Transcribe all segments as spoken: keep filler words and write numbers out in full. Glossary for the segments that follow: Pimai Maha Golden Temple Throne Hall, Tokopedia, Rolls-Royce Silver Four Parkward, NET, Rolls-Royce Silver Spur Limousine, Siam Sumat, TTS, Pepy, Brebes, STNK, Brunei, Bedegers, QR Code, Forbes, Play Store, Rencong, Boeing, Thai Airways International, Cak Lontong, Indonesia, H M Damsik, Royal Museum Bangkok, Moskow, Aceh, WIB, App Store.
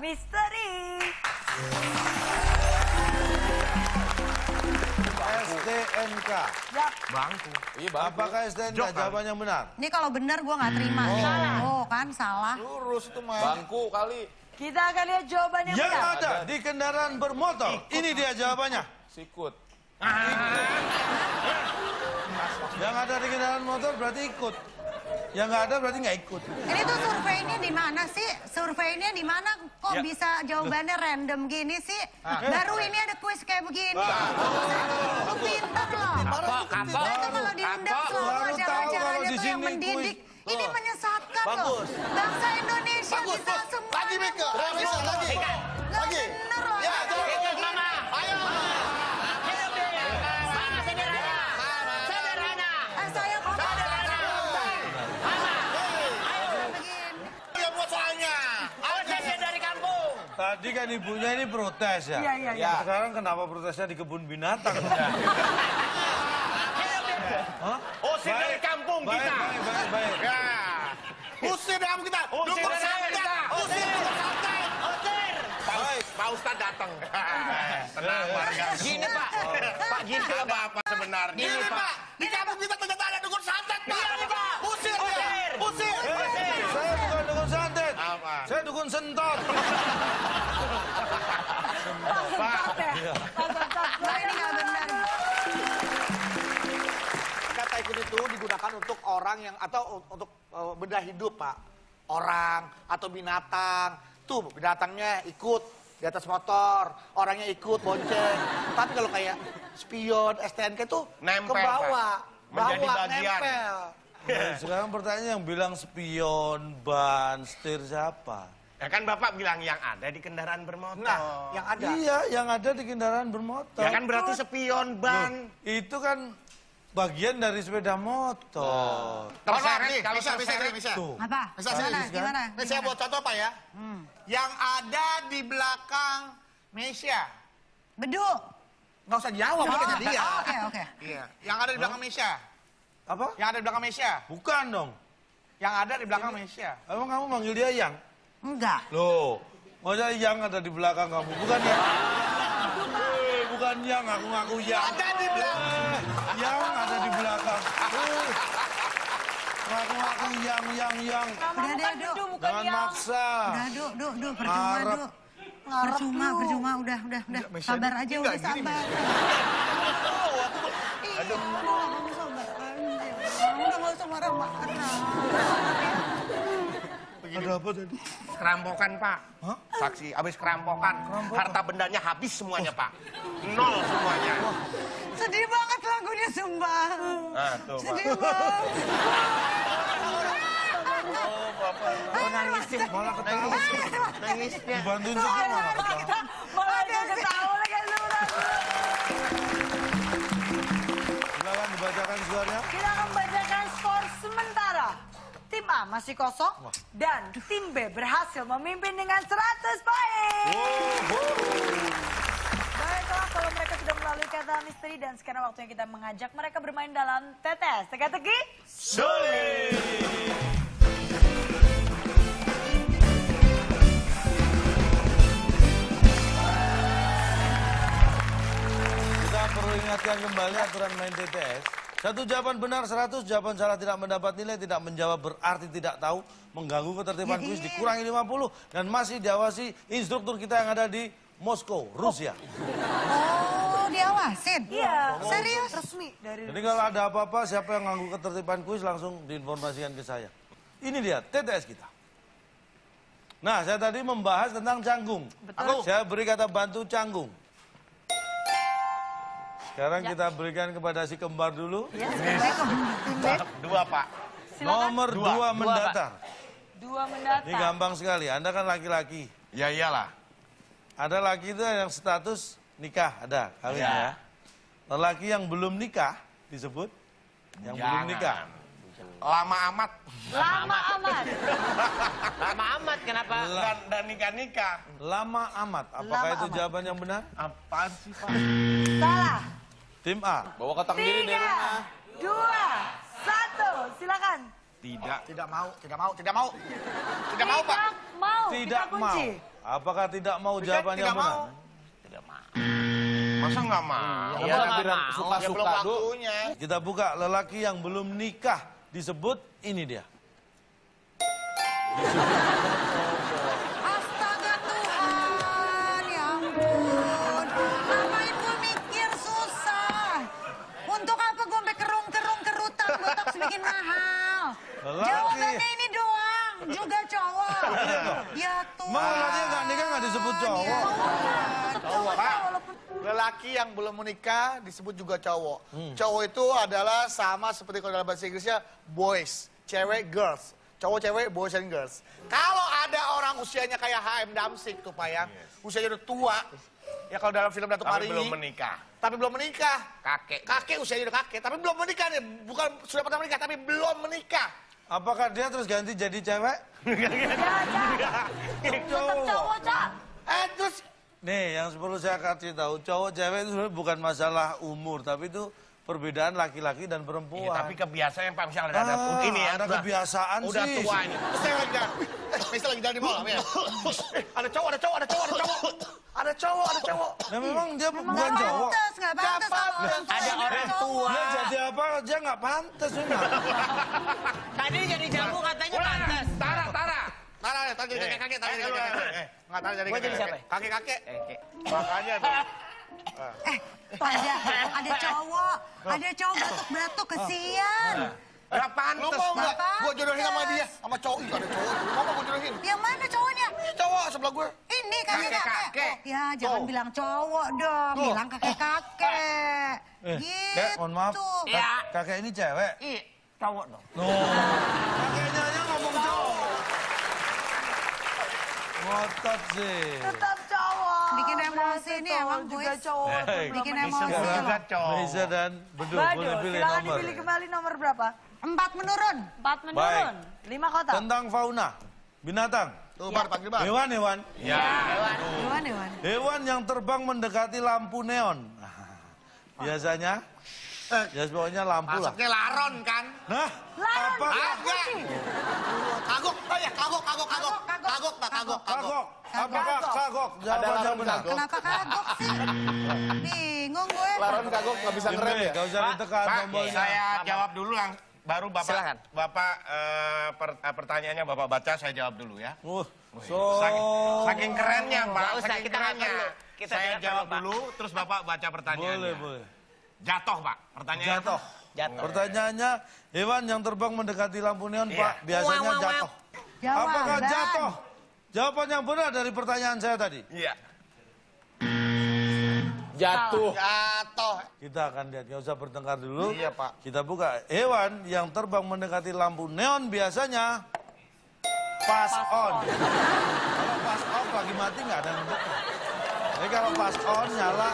Misteri. S T N K. Yap. Bangku. Iya, bangku. Apakah S T N K Jok, jawabannya kan? Benar? Ini kalau benar gue nggak terima. Hmm. Salah. Oh kan salah. Lurus tuh main. Bangku kali. Kita akan lihat jawabannya yang benar. Ada di kendaraan bermotor. Sikut. Ini dia jawabannya. Sikut. Sikut. Yang ada di kendaraan motor berarti ikut. Yang nggak ada berarti nggak ikut. Ini tuh surveinya di mana sih? Surveinya di mana? Kok ya. Bisa jawabannya random gini sih? Ah. Baru ini ada kuis kayak begini. Aku pintar loh. Itu kalau diundang selalu ada acaranya tuh yang mendidik. Kuis. Ini menyesatkan loh. Bangsa Indonesia bagus, bisa bagus. Semua. Lagi Mika, lagi lagi. Lagi. Ya, jangan mama. Ayo. Ayo Mika. Sama sederhana. Sederhana. Eh saya kok. Tadi kan ibunya ini protes ya? Iya, iya, iya. Sekarang kenapa protesnya di kebun binatang? Hah? Usir dari kampung kita. Baik, baik, baik. Usir dari kampung kita. Usir dari kampung kita. Usir. Usir. Pak Ustadz datang. Tenang, warga. Gini, Pak. Pak, gini lah, apa sebenarnya. Gini, Pak. Di kampung kita ternyata ada dukun santet, Pak. Usir, Pak. Usir. Saya bukan dukun santet. Saya dukun sentot. Kata ikut itu digunakan untuk orang yang atau untuk benda hidup, Pak. Orang atau binatang. Tuh binatangnya ikut di atas motor, orangnya ikut bonceng. Tapi kalau kayak spion, S T N K itu nempel, ke bawah, menjadi bawa, bagian. Nempel. Nah, sekarang pertanyaan yang bilang spion, ban, setir siapa? Ya kan Bapak bilang yang ada di kendaraan bermotor. Nah, yang ada. Iya, yang ada di kendaraan bermotor. Ya kan berarti sepion ban. Loh, itu kan bagian dari sepeda motor. Terseret, kalau bisa, bisa, bisa. Apa? Bisa, gimana, gimana? Ini saya buat contoh Pak ya. Hmm. Yang ada di belakang meja. Beduk. Nggak usah jawab, oh, makanya dia. Oh, oke, oke. Iya. Yang ada di belakang huh? meja. Apa? Yang ada di belakang meja. Bukan dong. Yang ada di belakang meja. Emang kamu manggil dia yang? Enggak. Loh, masa yang ada di belakang kamu? Bukan yang. Hey, bukan yang, aku ngaku yang. Ada di belakang. Yang ada di belakang. Hey, ngaku-ngaku yang, yang, yang. Udah deh, Du. Jangan maksa. Udah, Du, Du, Du, percuma, Du. Percuma, percuma, udah, udah, udah. Sabar aja, udah sabar. Aduh, kamu sabar aja. Udah nggak usah marah-marah. Ada apa tadi? Kerampokan, Pak. Hah? Saksi, habis kerampokan. kerampokan. Harta bendanya habis semuanya, oh. Pak. Nol semuanya. Oh. Sedih banget lagunya, sumpah. Nah, tuh, Sedih Pak. banget. Oh, Bapak. Oh, nangisin. Malah ketawa. Nangisnya. Dibantuin juga malah ketawa. Malah dia ketawa lagi. Silahkan dibacakan skornya. Kita akan bacakan skor sementara. Tim A masih kosong, Wah. dan tim B berhasil memimpin dengan seratus poin. Wow, wow. Baiklah, kalau mereka sudah melalui kata misteri dan sekarang waktunya kita mengajak mereka bermain dalam tetes. Teka-teki sulit. Kita perlu ingatkan kembali aturan main tetes. Satu jawaban benar, seratus jawaban salah tidak mendapat nilai, tidak menjawab berarti tidak tahu, mengganggu ketertiban kuis, dikurangi lima puluh, dan masih diawasi instruktur kita yang ada di Moskow, Rusia. Oh, diawasin? Iya. Serius? Resmi dari Rusia. Jadi kalau ada apa-apa, siapa yang mengganggu ketertiban kuis langsung diinformasikan ke saya. Ini dia, T T S kita. Nah, saya tadi membahas tentang canggung. Betul. Saya beri kata bantu canggung. Sekarang ya. Kita berikan kepada si kembar dulu. Ya, dua, dua Pak. Silakan. Nomor dua, dua mendatar. Dua mendatar. Ini gampang sekali. Anda kan laki-laki. Ya iyalah. Ada laki itu yang status nikah ada kawin ya. Lelaki yang belum nikah disebut yang Jangan. belum nikah. Lama amat. Lama amat. Lama amat kenapa? Dan, dan nikah-nikah. Lama amat. Apakah Lama itu amat. jawaban yang benar? Apaan sih Pak? Salah. Tim A. Bawa kotak diri dari rumah. Dua. Satu. Silakan. Tidak. Tidak mau. Tidak mau. Tidak mau. Tidak, tidak mau Pak. Mau. Tidak mau. Apakah tidak mau jawabannya? Tidak mau. Tidak mau. Masa nggak mau? Ya, ya, suka-suka ya, waktunya. Kita buka, lelaki yang belum nikah disebut, ini dia. Astaga Tuhan, ya ampun. Ngapain gue mikir susah? Untuk apa gue sampai kerung-kerung kerutan, botoks bikin mahal? Lelaki. Jawabannya ini doang, juga cowok. Ya Tuhan. Mau lagi nggak nikah nggak disebut cowok. Ya, cowok. Lelaki yang belum menikah disebut juga cowok. Hmm. Cowok itu adalah sama seperti kalau dalam bahasa Inggrisnya boys, cewek girls. Cowok cewek boys and girls. Kalau ada orang usianya kayak H M Damsik tuh Pak ya, yes. Usianya udah tua. Ya kalau dalam film Datuk Hari belum menikah. Tapi belum menikah. Kakek. Kakek usianya udah kakek, tapi belum menikah nih. Bukan sudah pernah menikah, tapi belum menikah. Apakah dia terus ganti jadi cewek? Cowok. Eh terus. Nih yang perlu saya kasih tahu, cowok cewek itu bukan masalah umur, tapi itu perbedaan laki-laki dan perempuan. Iya, tapi kebiasaan yang Pak Misal ada, ada ah, ini ya, ada kebiasaan udah sih. Udah tua ini. Terus saya lagi jalan, Misal lagi jalan di mall, ya. Ada cowok, ada cowok, ada cowok, ada cowok, ada cowok, ada cowok. Nah memang dia bukan cowok. Nggak pantas, nggak pantas. Ada orang tua. Dia jadi apa? Dia nggak pantas memang. Tadi jadi jamu katanya pantas. Tara, Tara. Tara, tadi kakek kakek, tadi kakek kakek. Nggak tahu jadi kakek. Kakek kakek. Makanya. Eh, ada, ada cowok, ada cowok batuk-batuk, kesian. Gak pantes, lu mau gak? Gue jodohin sama dia, sama cowok itu ada cowok. Mau gak gue jodohin? Yang mana cowoknya? Cowok sebelah gue. Ini kakek-kakek. Ya, jangan bilang cowok dong, bilang kakek-kakek. Gitu. Kek, mohon maaf, kakek ini cewek? Iya, cowok dong. Kakeknya aja ngomong cowok. Ngotot sih. Tetap cowok. Bikin emosi nih emang juga cowok. Bikin emosi loh. Bisa dan Bedu boleh pilih nomor. Silahkan dipilih kembali nomor berapa? Empat menurun. Empat menurun. Lima kotak. Tentang fauna, binatang. Hewan-hewan. Hewan-hewan. Hewan yang terbang mendekati lampu neon. Biasanya, ya pokoknya lampu lah. Masuknya laron kan? Nah, apa? Agak. Kagok, kagok, kagok, kagok. Kagok, Pak, kagok, kagok. Apakah kagok? Jawabannya benar. Kenapa kagok sih? Bingung gue. Laron kagok nggak bisa ngerem ya? Nggak usah ditekan tombolnya. Saya jawab dulu lang, baru Bapak. Bapak pertanyaannya Bapak baca, saya jawab dulu ya. Saking kerennya, Pak. Saking kerennya. Saya jawab dulu, terus Bapak baca pertanyaannya. Boleh, boleh. Jatuh, Pak. Pertanyaannya jatuh. Pertanyaannya, hewan yang terbang mendekati lampu neon, Pak, biasanya jatuh. Apakah jatuh? Jawaban yang benar dari pertanyaan saya tadi. Iya. Jatuh. Jatuh. Kita akan lihat, nggak usah bertengkar dulu. Iya, Pak. Kita buka. Hewan yang terbang mendekati lampu neon biasanya pass on. Kalau pass off lagi mati nggak ada yang buka. Jadi kalau pass on nyala.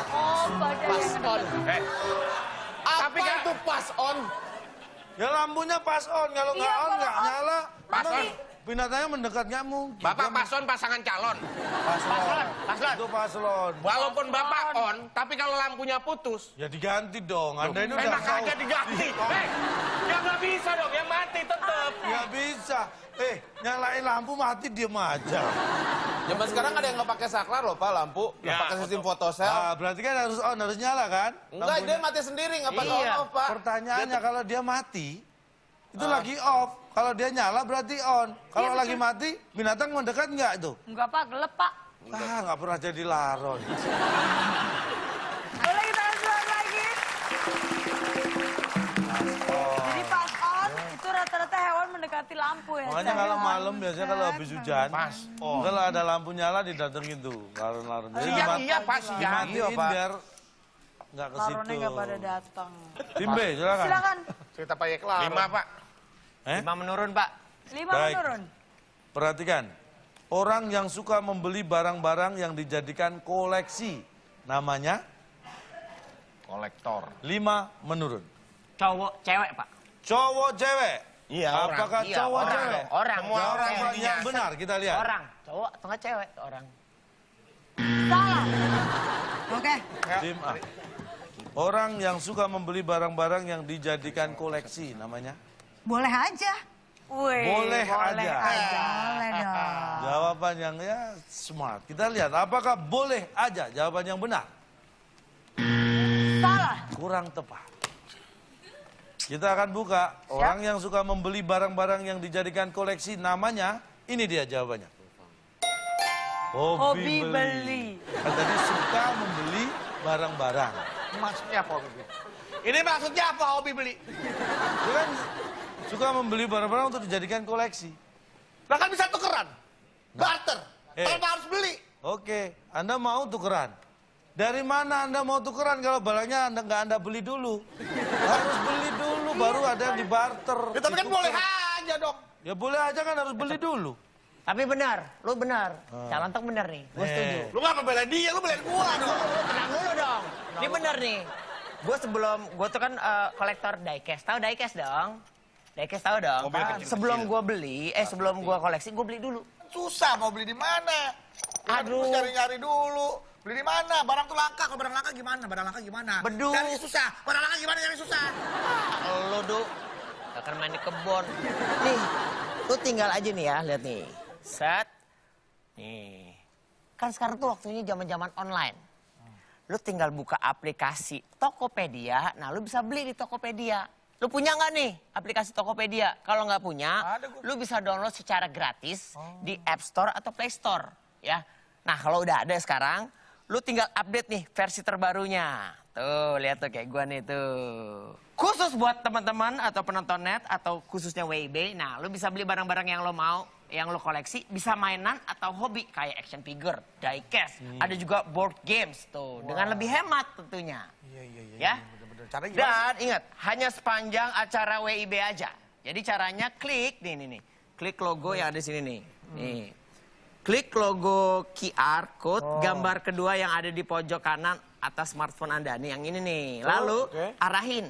Pass on. Eh. Apa itu pass on? Ya lampunya pass on. Kalau nggak on nggak nyala. Pass on. Binatangnya mendekat nyamuk. Bapak paslon pasangan calon. Paslon. Paslon. Itu paslon. Walaupun Bapak on, tapi kalau lampunya putus. Ya diganti dong. Anda ini udah tahu. Enak aja diganti. Eh, ya nggak bisa dong. Yang mati tetap. Nggak bisa. Eh, nyalain lampu mati diem aja. Zaman sekarang ada yang nggak pakai saklar loh Pak lampu. Nggak pakai sistem fotosel. Ah, berarti kan harus on, harus nyala kan? Enggak, dia mati sendiri. Nggak pakai on, Pak. Pertanyaannya kalau dia mati, itu lagi off. Kalau dia nyala berarti on. Kalau iya, lagi betul. Mati, binatang mendekat nggak itu? Nggak, Pak. Gelap, Pak. Ah, nggak pernah jadi laron. Boleh kita lanjut lagi? Jadi pas on, ya. Itu rata-rata hewan mendekati lampu ya? Makanya kalau malam biasanya kalau habis hujan, pas on. Kalau ada lampu nyala didatengin tuh, laron-laron. Jadi iya, iya, pas. Dimatiin iya, biar nggak ke situ. Laronnya nggak pada datang. Tim B, silakan. Silakan. Cerita Pak Yeklar. Lima, Pak. Eh? Lima menurun, Pak. Lima Baik. menurun. Perhatikan, orang yang suka membeli barang-barang yang dijadikan koleksi, namanya? Kolektor. Lima menurun. Cowok, cewek, Pak. Cowok, cewek? Iya, orang. Apakah iya, cowok, orang, cewek? Orang. Semua orang, orang yang benar, kita lihat. Orang, cowok, tengah cewek, orang. Salah. Oke. Tim A. Orang yang suka membeli barang-barang yang dijadikan koleksi, namanya? Boleh aja. Wih, boleh, boleh aja. aja. Boleh dong. Jawaban yang ya smart. Kita lihat apakah boleh aja jawaban yang benar. Salah. Kurang tepat. Kita akan buka orang yang suka membeli barang-barang yang dijadikan koleksi namanya. Ini dia jawabannya. Hobi, hobi beli. beli. Katanya suka membeli barang-barang. Maksudnya apa hobi beli? Ini maksudnya apa hobi beli? Bukan. Suka membeli barang-barang untuk dijadikan koleksi. Nah, kan bisa tukeran. Nah. Barter. Hey. Tanpa harus beli. Oke, Anda mau tukeran. Dari mana Anda mau tukeran kalau barangnya Anda nggak Anda beli dulu? Harus beli dulu, baru ada yang dibarter. Ya, tapi kan boleh aja, dok. Ya boleh aja kan harus beli dulu. Tapi benar, lu benar. Hmm. Calantek benar nih, gue hey. setuju. Lu nggak ngebelain dia, lu belain gua. Dong. Tenang dulu dong. Ini benar nih. Gue sebelum, gue tuh kan uh, kolektor diecast. Tahu diecast dong? Diecast tahu dong? Kecil -kecil. Sebelum gue beli, eh sebelum gue koleksi, gue beli dulu. Susah, mau beli di mana? Aduh. Nyari-nyari dulu. Beli di mana? Barang tuh langka. Kalau barang langka gimana? Barang langka gimana? Beduh. Cari susah. Barang langka gimana? Cari susah. Lu, Du. Gak akan main di kebun. Nih, lu tinggal aja nih ya. Lihat nih. Set. Nih. Kan sekarang tuh waktunya zaman-zaman online. Lu tinggal buka aplikasi Tokopedia. Nah, lu bisa beli di Tokopedia. Lu punya nggak nih aplikasi Tokopedia? Kalau nggak punya, lu bisa download secara gratis oh. di App Store atau Play Store, ya. Nah, kalau udah ada sekarang, lu tinggal update nih versi terbarunya. Tuh, lihat tuh kayak gua nih tuh. Khusus buat teman-teman atau penonton net atau khususnya W I B. Nah, lu bisa beli barang-barang yang lo mau, yang lo koleksi, bisa mainan atau hobi kayak action figure, diecast, hmm. ada juga board games tuh. Wow. Dengan lebih hemat tentunya. Iya, iya, iya. Ya? Iya. Dan ingat, hanya sepanjang acara W I B aja. Jadi caranya klik nih, nih, nih. Klik logo yang ada di sini nih. Nih. Klik logo Q R Code, oh. gambar kedua yang ada di pojok kanan atas smartphone Anda. Nih, yang ini nih. Lalu okay. arahin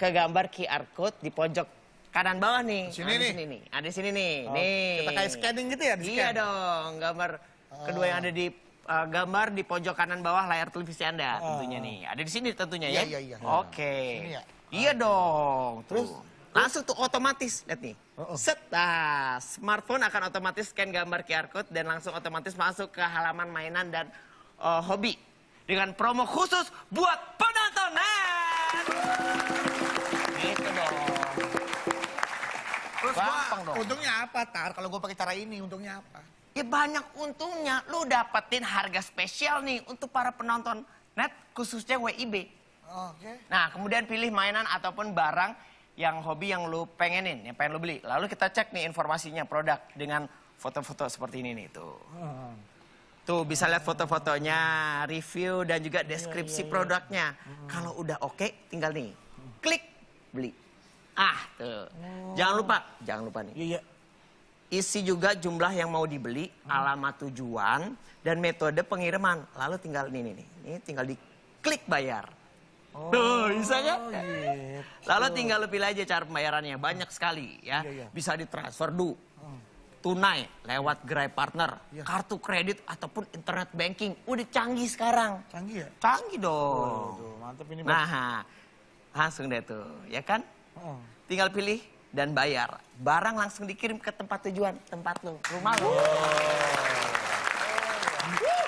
ke gambar Q R Code di pojok kanan bawah nih. Sini ada nih. Sini nih. Ada di sini nih. Oh. Nih. Kita kayak scanning gitu ya? Di scan. Iya dong, gambar oh. kedua yang ada di... Uh, gambar di pojok kanan bawah layar televisi Anda oh. tentunya nih. Ada di sini tentunya ya? Iya, iya, iya. Oke. Okay. Ya? Iya ah. dong. Terus tuh. langsung tuh otomatis. Lihat nih. Oh, oh. Set. Nah, smartphone akan otomatis scan gambar Q R Code dan langsung otomatis masuk ke halaman mainan dan uh, hobi. Dengan promo khusus buat penonton net. Gitu dong. Terus gampang dong. Untungnya apa, Tar? Kalau gue pakai cara ini, untungnya apa? Ya banyak untungnya, lu dapetin harga spesial nih untuk para penonton net khususnya W I B. Oh, Oke. Okay. Nah, kemudian pilih mainan ataupun barang yang hobi yang lu pengenin, yang pengen lu beli. Lalu kita cek nih informasinya produk dengan foto-foto seperti ini nih tuh. Hmm. Tuh bisa lihat foto-fotonya, review dan juga deskripsi yeah, yeah, yeah. produknya. Hmm. Kalau udah oke, okay, tinggal nih klik beli. Ah tuh. Oh. Jangan lupa, jangan lupa nih. Yeah, yeah. Isi juga jumlah yang mau dibeli, hmm. alamat tujuan, dan metode pengiriman. Lalu tinggal ini, nih, ini tinggal diklik bayar. Oh, tuh, bisa kan? Yeah. Lalu tinggal pilih aja cara pembayarannya, banyak sekali ya. Yeah, yeah. Bisa ditransfer dulu, hmm. tunai, lewat Gerai Partner, yeah. kartu kredit ataupun internet banking. Udah canggih sekarang. Canggih ya? Canggih dong. Oh, mantep ini. Nah, langsung deh tuh, ya kan? Oh. Tinggal pilih. Dan bayar, barang langsung dikirim ke tempat tujuan, tempat lu, rumah lu.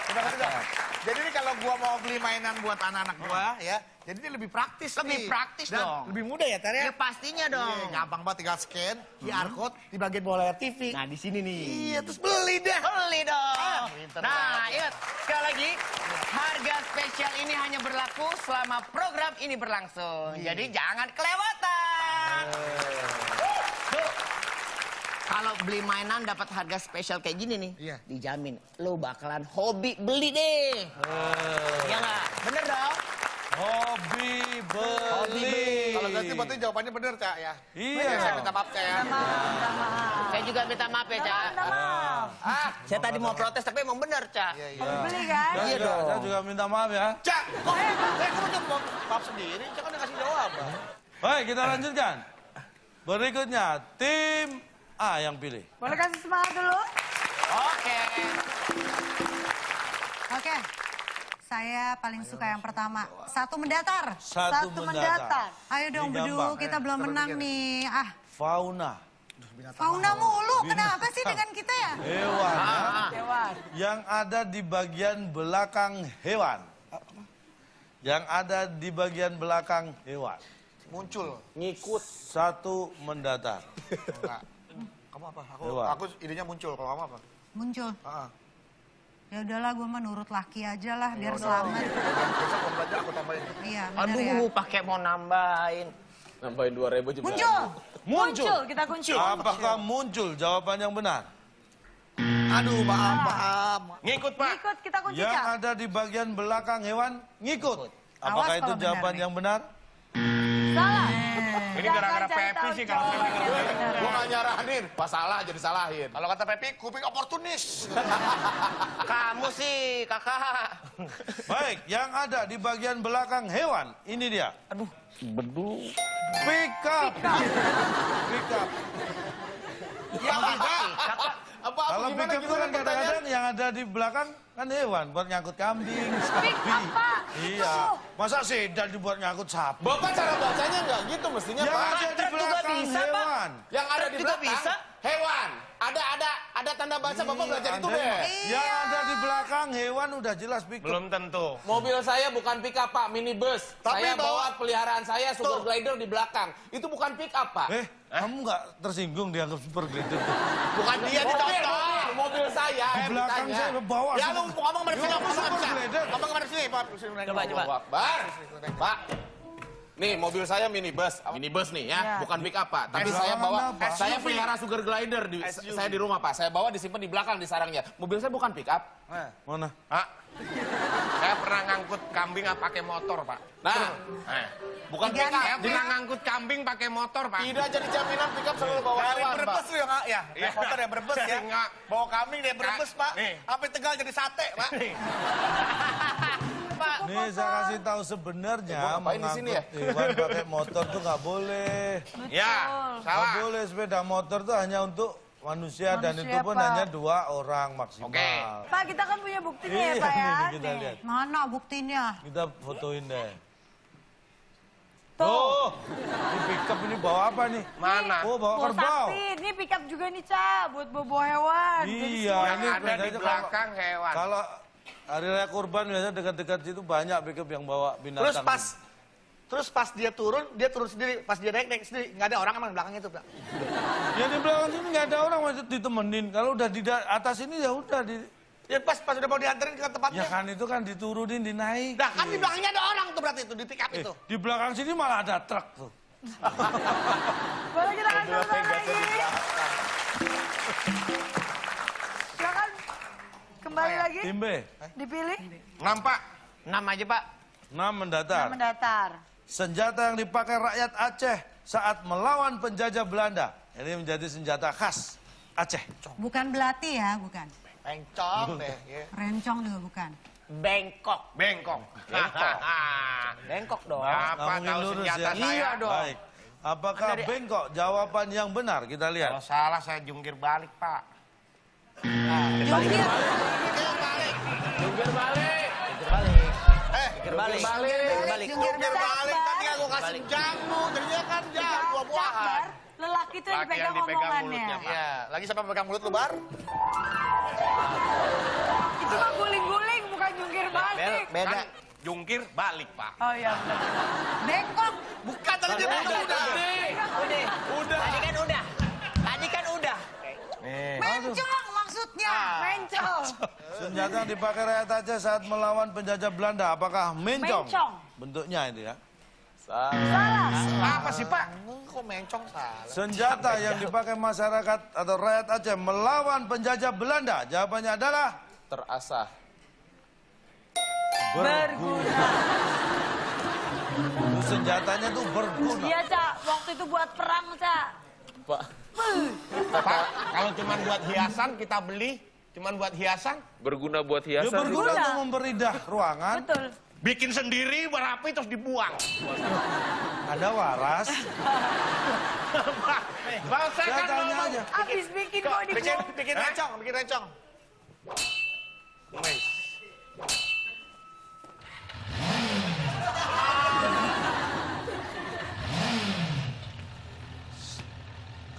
Terima kasih dong. Jadi ini kalau gua mau beli mainan buat anak-anak gua ya, jadi ini lebih praktis Lebih nih. praktis Dan dong. Lebih mudah ya, Tari? Ya pastinya dong. Iya, gampang banget tinggal scan, Q R hmm. Code di bagian bawah layar T V. Nah di sini nih. Iya, terus beli deh. Beli dong. Ah, nah, ingat sekali lagi, harga spesial ini hanya berlaku selama program ini berlangsung. Iya. Jadi jangan kelewatan. Iya. Kalau beli mainan dapat harga spesial kayak gini nih, iya. dijamin lo bakalan hobi beli deh. Oh. Ya nggak? Bener dong? Hobi beli. Hobi beli. Kalau ganti berarti jawabannya bener, Cak ya? Iya. Bener, saya minta maaf, Cak ya. Minta maaf. Saya juga minta maaf ya, Cak. Minta maaf. Ah, saya tadi mau protes tapi emang bener, Cak. Iya, iya. Hobi beli kan? Iya, iya dong. Saya juga minta maaf ya. Cak, kok hebat? Saya kok mau maaf sendiri, Cak kan udah kasih jawaban. Baik, kita lanjutkan. Berikutnya, tim... Ah, yang pilih. Boleh kasih semangat dulu? Oke. Oke. Saya paling Ayo, suka yang pertama. Satu mendatar. Satu, Satu mendatar. mendatar. Ayo dong, Bedu. Kita belum menang nih. Ah. Fauna. Fauna mulu, kenapa sih dengan kita ya? Hewan. Ah. Hewan. Yang ada di bagian belakang hewan. Yang ada di bagian belakang hewan. Muncul. Ngikut. Satu mendatar. Enggak. Kamu apa? Aku, aku idenya muncul, kalau kamu apa? Muncul. Uh-uh. Ya udahlah, gue menurut laki aja lah, biar selamat. Besok mau belanja aku tambahin. Iya, bener ya. Aduh, pakai mau nambahin. Nambahin dua ribu aja. Muncul. Muncul, kita kunci. Apakah muncul jawaban yang benar? Aduh, paham, paham. Ngikut, Pak. Ngikut, kita kunci. Yang ada di bagian belakang hewan, ngikut. Apakah itu jawaban yang benar? Salah. Ini gara-gara Pepi sih kalau Pepi gara-gara. Gue gak nyaranin, pas salah jadi salahin. Kalau kata Pepi, kuping oportunis. Kamu sih, kakak. Baik, yang ada di bagian belakang hewan, ini dia. Aduh, bedu. Pick up. Pick up. Ya, kalau pick up itu kan kadang-kadang yang ada di belakang kan hewan, buat nyangkut kambing, sapi. Apa? Iya. Masa sih dan dibuat nyangkut sapi? Bapak cara bacanya nggak gitu mestinya, Pak. Yang ada di belakang hewan. Yang ada di belakang hewan. Ada ada ada tanda baca, Bapak belajar itu deh. Yang ada di belakang hewan udah jelas pick up. Belum tentu. Mobil saya bukan pick up, Pak, minibus. Saya bawa peliharaan saya super glider di belakang. Itu bukan pick up, Pak. Eh, kamu nggak tersinggung dianggap super glider? Bukan dia ditonton. Mobil saya, di belakang saya bawa. Ya lu ngomong kemana sini, aku suka bisa. Ngomong kemana sini, Pak. Coba, coba. Bar, Pak. Nih, mobil saya minibus. Minibus nih ya, bukan pick up, Pak. Tapi saya bawa, saya pelihara sugar glider. Saya di rumah, Pak. Saya bawa disimpan di belakang, di sarangnya. Mobil saya bukan pick up. Mana? Pak, saya pernah ngangkut kambing pakai motor, Pak. Nah, bukan pick up. Saya pernah ngangkut kambing pakai motor, Pak. Tidak jadi jaminan pick up selalu bawa hewan, Pak. Dari Brebes tuh ya, ya. Motor yang Brebes ya. Bawa kambing dari Brebes, Pak. Sampai Tegal jadi sate, Pak. Nih saya kasih tahu sebenarnya mengangkut hewan pakai motor tuh nggak boleh. Ya, nggak boleh. Sepeda motor tuh hanya untuk manusia, manusia dan itu pun Pak. Hanya dua orang maksimal. Okay. Pak, kita kan punya buktinya iya, ya Pak ya. Nih, kita lihat. Mana buktinya? Kita fotoin deh. Tuh. Oh, ini pick up ini bawa apa nih? Mana? Oh, bawa kerbau. Ini pick up juga nih, Ca, buat bobo hewan. Iya, ini ada di belakang kalau, hewan. Kalau hari raya kurban biasanya dekat-dekat situ banyak pick up yang bawa binatang. Terus pas ini. Terus pas dia turun, dia turun sendiri. Pas dia naik, naik sendiri. Nggak ada orang emang di belakang itu, Pak. Ya di belakang sini nggak ada orang, maksud ditemenin. Kalau udah di atas ini ya udah di... Ya pas, pas udah mau dianterin ke tempatnya. Ya kan itu kan diturunin, dinaik. Nah kan di belakangnya ada orang tuh berarti itu, di pick up eh, itu. Di belakang sini malah ada truk tuh. Boleh kita akan selesai lagi. Silakan kembali lagi. Tim B. Dipilih. Enam, Pak. Enam aja, Pak. Enam mendatar. Enam mendatar. Senjata yang dipakai rakyat Aceh saat melawan penjajah Belanda. Ini menjadi senjata khas Aceh. Bukan belati ya, bukan. Rencong deh. Rencong juga bukan. Bengkok. Bengkok. Bengkok. Bengkok dong. Apa tahu senjata saya? Iya dong. Baik. Apakah bengkok jawaban yang benar? Kita lihat. Kalau salah saya jungkir balik, Pak. Jungkir balik. Jungkir balik. Jungkir balik. Eh, jungkir balik. Jungkir balik. Jungkir balik. Tadi aku kasih jamu, ternyata kan jamu buah-buahan. Lelaki itu yang dipegang omongannya. Iya, lagi siapa pegang mulut lu, Bar? Itu mah guling-guling, bukan jungkir balik. Beda. Jungkir balik, Pak. Oh iya. Bengkok. Bukan, tadi dia bengkok udah. Udah. Udah. Tadi kan udah. Tadi kan udah. Mencong maksudnya. Mencong. Senjata yang dipakai rakyat Aceh saat melawan penjajah Belanda. Apakah mencong? Mencong. Bentuknya itu ya. Salah. Apa sih, Pak? Kok mencong salah? Senjata yang dipakai masyarakat atau rakyat Aceh melawan penjajah Belanda. Jawabannya adalah terasah. Berguna. Senjatanya tuh berguna. Iya, Cak. Waktu itu buat perang, Cak. Pak. Pak, kalau cuma buat hiasan kita beli, cuma buat hiasan. Berguna buat hiasan. Ya, berguna untuk memperindah ruangan. Betul. Bikin sendiri, berapi, terus dibuang. Ada waras. Bang, saya kan ngomong. Abis bikin kok dibuang. Bikin rencong, bikin rencong.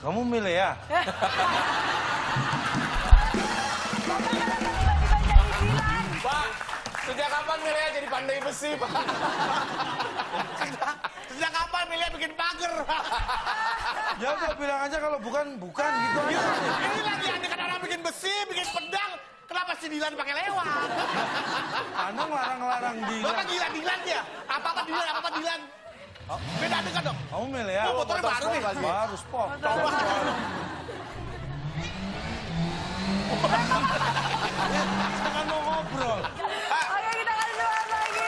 Kamu Kamu milih ya? Pak, sejak kapan milih jadi pandai besi, Pak? Sejak kapan milih bikin pagar? Ya udah bilang aja kalau bukan, bukan gitu aja. Ini lagi andekan orang bikin besi, bikin pedang. Kenapa si Dilan pakai lewat? Anu ngelarang-larang Dilan. Bapak gila-gilan ya? Apa-apa Dilan, apa-apa Dilan. Oh. Beda dekat dong. Kamu milih ya? Oh, motornya baru nih. Baru sport. Kita kan mau ngobrol. Oke, kita akan luar lagi.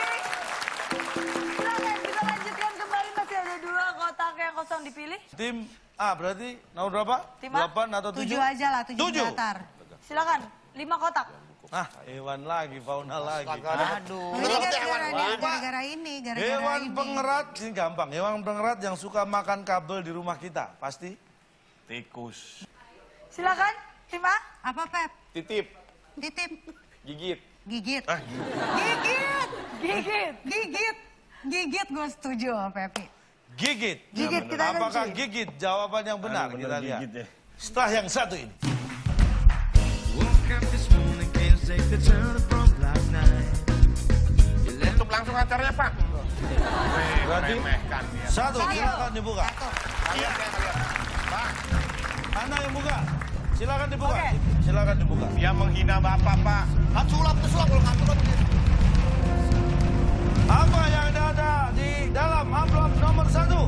Silahkan kita lanjutkan kembali. Masih ada dua kotak yang kosong dipilih. Tim A berarti nomor berapa? Tim A? delapan atau tujuh? tujuh aja lah, tujuh datar. Silakan, lima kotak. Ah, hewan lagi, fauna lagi. Aduh. Ini gara-gara ini, gara-gara ini. Hewan pengerat, ini gampang. Hewan pengerat yang suka makan kabel di rumah kita, pasti tikus. Silakan, tim A. Apa, Pep? Titip. Titip. Gigit. Gigit. Ah. Gigit. Gigit. Gigit. Gigit, gue setuju sama Pepi. Gigit. Gigit, kita akan apakah gigit jawaban yang benar? Aduh, benar kita lihat. Ya. Setelah yang satu ini. Tutup langsung acaranya, Pak. Berarti satu, silakan dibuka. Iya. Pak, anak yang buka. Silakan dibuka. Okay. Silakan dibuka. Dia menghina Bapak, Pak. Kan sulap tuh sulap kalau ngatur lagi. Apa yang ada di dalam amplop nomor satu?